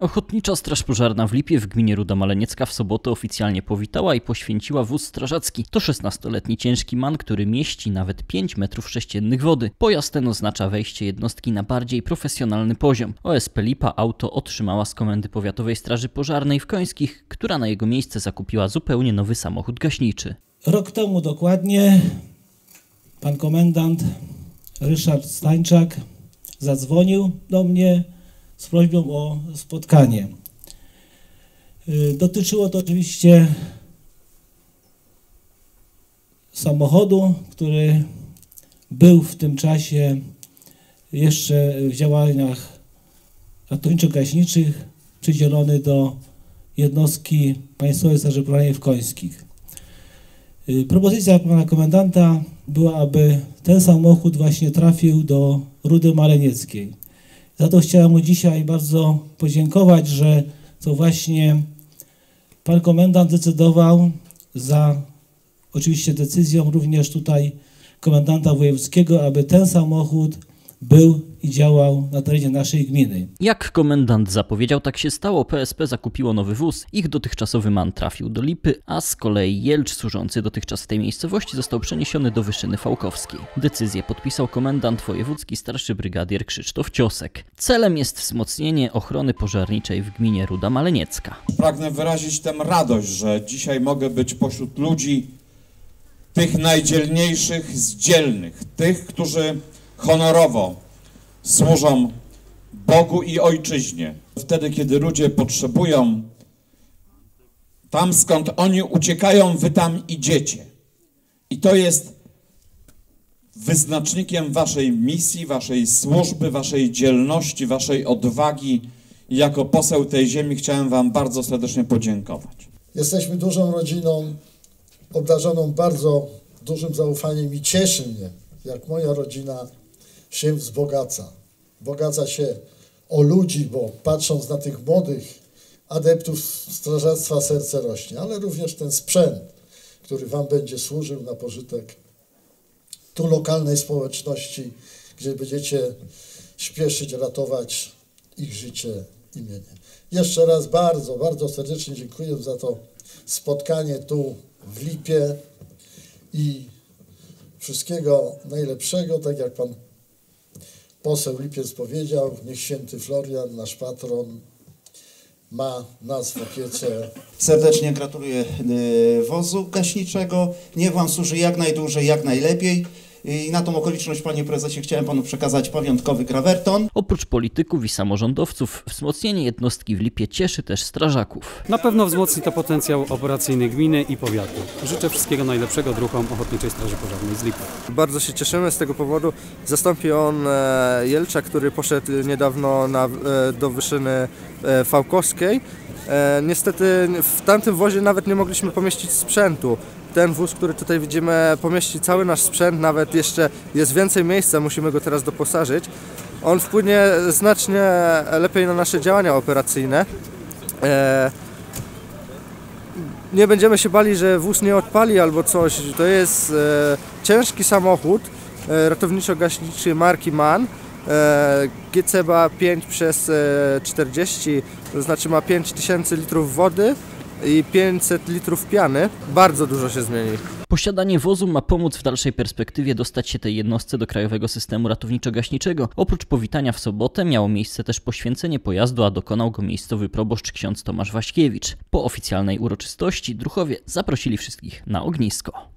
Ochotnicza Straż Pożarna w Lipie w gminie Ruda Maleniecka w sobotę oficjalnie powitała i poświęciła wóz strażacki. To 16-letni ciężki MAN, który mieści nawet 5 m3 wody. Pojazd ten oznacza wejście jednostki na bardziej profesjonalny poziom. OSP Lipa auto otrzymała z Komendy Powiatowej Straży Pożarnej w Końskich, która na jego miejsce zakupiła zupełnie nowy samochód gaśniczy. Rok temu dokładnie pan komendant Ryszard Stańczak zadzwonił do mnie z prośbą o spotkanie. Dotyczyło to oczywiście samochodu, który był w tym czasie jeszcze w działaniach ratowniczo-gaśniczych przydzielony do jednostki Państwowej Straży Pożarnej w Końskich. Propozycja pana komendanta była, aby ten samochód właśnie trafił do Rudy Malenieckiej. Za to chciałem mu dzisiaj bardzo podziękować, że to właśnie pan komendant decydował, za oczywiście decyzją również tutaj komendanta wojewódzkiego, aby ten samochód był i działał na terenie naszej gminy. Jak komendant zapowiedział, tak się stało. PSP zakupiło nowy wóz. Ich dotychczasowy MAN trafił do Lipy, a z kolei Jelcz służący dotychczas w tej miejscowości został przeniesiony do Wyszyny Fałkowskiej. Decyzję podpisał komendant wojewódzki starszy brygadier Krzysztof Ciosek. Celem jest wzmocnienie ochrony pożarniczej w gminie Ruda Maleniecka. Pragnę wyrazić tę radość, że dzisiaj mogę być pośród ludzi tych najdzielniejszych z dzielnych, tych, którzy honorowo służą Bogu i Ojczyźnie. Wtedy, kiedy ludzie potrzebują, tam skąd oni uciekają, wy tam idziecie. I to jest wyznacznikiem waszej misji, waszej służby, waszej dzielności, waszej odwagi. I jako poseł tej ziemi chciałem wam bardzo serdecznie podziękować. Jesteśmy dużą rodziną, obdarzoną bardzo dużym zaufaniem i cieszy mnie, jak moja rodzina się wzbogaca. Wzbogaca się o ludzi, bo patrząc na tych młodych adeptów strażactwa serce rośnie, ale również ten sprzęt, który wam będzie służył na pożytek tu lokalnej społeczności, gdzie będziecie śpieszyć, ratować ich życie i mienie. Jeszcze raz bardzo, bardzo serdecznie dziękuję za to spotkanie tu w Lipie i wszystkiego najlepszego, tak jak pan poseł Lipiec powiedział, niech święty Florian, nasz patron, ma nas w opiece. Serdecznie gratuluję wozu gaśniczego. Niech wam służy jak najdłużej, jak najlepiej. I na tą okoliczność, panie prezesie, chciałem panu przekazać pamiątkowy grawerton. Oprócz polityków i samorządowców, wzmocnienie jednostki w Lipie cieszy też strażaków. Na pewno wzmocni to potencjał operacyjny gminy i powiatu. Życzę wszystkiego najlepszego druhom Ochotniczej Straży Pożarnej z Lipy. Bardzo się cieszymy z tego powodu. Zastąpi on Jelcza, który poszedł niedawno do Wyszyny Fałkowskiej. Niestety w tamtym wozie nawet nie mogliśmy pomieścić sprzętu. Ten wóz, który tutaj widzimy, pomieści cały nasz sprzęt, nawet jeszcze jest więcej miejsca, musimy go teraz doposażyć. On wpłynie znacznie lepiej na nasze działania operacyjne. Nie będziemy się bali, że wóz nie odpali albo coś. To jest ciężki samochód ratowniczo-gaśniczy marki MAN. GCBA 5/40, to znaczy ma 5000 litrów wody i 500 litrów piany. Bardzo dużo się zmieni. Posiadanie wozu ma pomóc w dalszej perspektywie dostać się tej jednostce do krajowego systemu ratowniczo-gaśniczego. Oprócz powitania w sobotę miało miejsce też poświęcenie pojazdu, a dokonał go miejscowy proboszcz ksiądz Tomasz Waśkiewicz. Po oficjalnej uroczystości druhowie zaprosili wszystkich na ognisko.